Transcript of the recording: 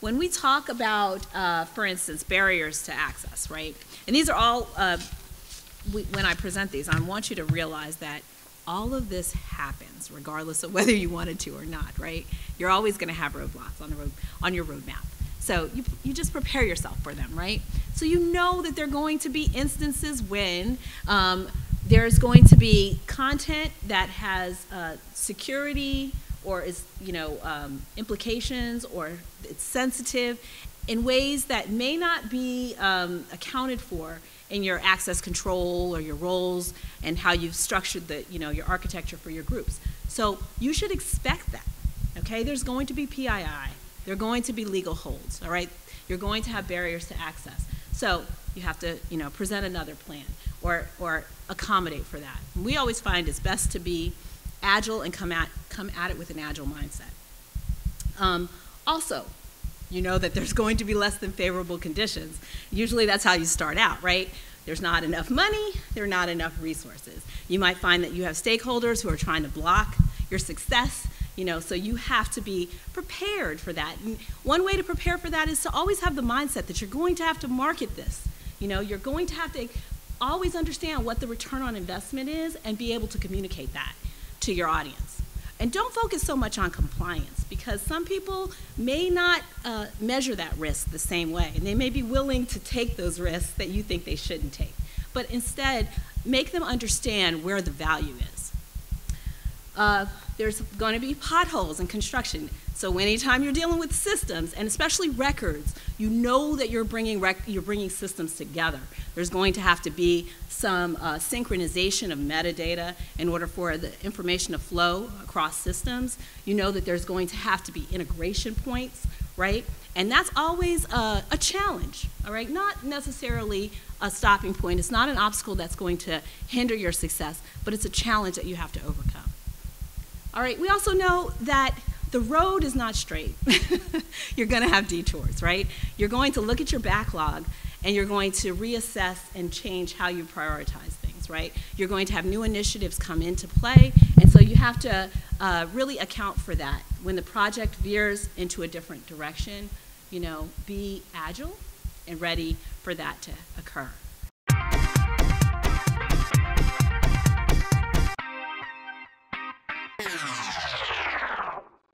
When we talk about, for instance, barriers to access, right? And these are all, when I present these, I want you to realize that all of this happens regardless of whether you wanted to or not, right? You're always gonna have roadblocks on, on your roadmap. So you just prepare yourself for them, right? So you know that there are going to be instances when there's going to be content that has security, or is, you know, implications, or it's sensitive in ways that may not be accounted for in your access control or your roles and how you've structured the, you know, your architecture for your groups. So you should expect that, okay? There's going to be PII. There are going to be legal holds, all right? You're going to have barriers to access. So you have to, you know, present another plan or accommodate for that. And we always find it's best to be agile and come at it with an agile mindset. Also, you know that there's going to be less than favorable conditions. Usually that's how you start out, right? There's not enough money, there are not enough resources. You might find that you have stakeholders who are trying to block your success, you know, so you have to be prepared for that. And one way to prepare for that is to always have the mindset that you're going to have to market this. You know, you're going to have to always understand what the return on investment is and be able to communicate that to your audience. And don't focus so much on compliance, because some people may not measure that risk the same way, and they may be willing to take those risks that you think they shouldn't take. But instead, make them understand where the value is. There's going to be potholes in construction, so anytime you're dealing with systems, and especially records, you know that you're bringing, systems together. There's going to have to be some synchronization of metadata in order for the information to flow across systems. You know that there's going to have to be integration points, right? And that's always a challenge, all right? Not necessarily a stopping point. It's not an obstacle that's going to hinder your success, but it's a challenge that you have to overcome. All right, we also know that the road is not straight. You're going to have detours, right? You're going to look at your backlog, and you're going to reassess and change how you prioritize things, right? You're going to have new initiatives come into play, and so you have to really account for that. When the project veers into a different direction, you know, be agile and ready for that to occur.